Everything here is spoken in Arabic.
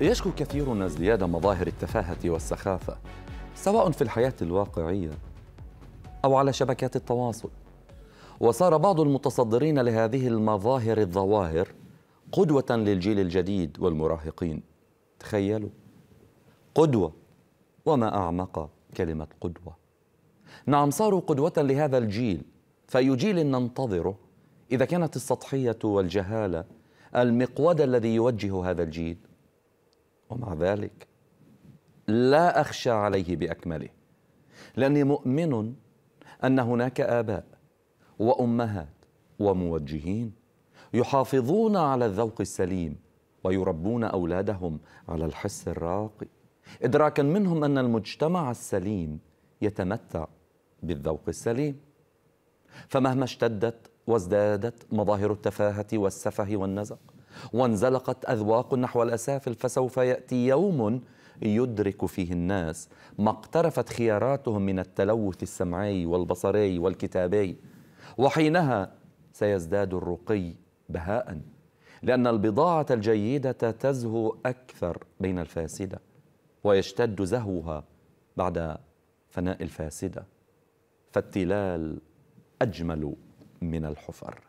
يشكو كثيرون ازدياد مظاهر التفاهة والسخافة سواء في الحياة الواقعية أو على شبكات التواصل، وصار بعض المتصدرين لهذه المظاهر الظواهر قدوة للجيل الجديد والمراهقين. تخيلوا، قدوة، وما أعمق كلمة قدوة. نعم، صاروا قدوة لهذا الجيل، فأي جيل ننتظره إذا كانت السطحية والجهالة المقود الذي يوجه هذا الجيل؟ ومع ذلك لا أخشى عليه بأكمله، لأني مؤمن أن هناك آباء وأمهات وموجهين يحافظون على الذوق السليم ويربون أولادهم على الحس الراقي، إدراكا منهم أن المجتمع السليم يتمتع بالذوق السليم. فمهما اشتدت وازدادت مظاهر التفاهة والسفه والنزق وانزلقت أذواق نحو الأسافل، فسوف يأتي يوم يدرك فيه الناس ما اقترفت خياراتهم من التلوث السمعي والبصري والكتابي، وحينها سيزداد الرقي بهاء، لأن البضاعة الجيدة تزهو أكثر بين الفاسدة، ويشتد زهوها بعد فناء الفاسدة، فالتلال أجمل من الحفر.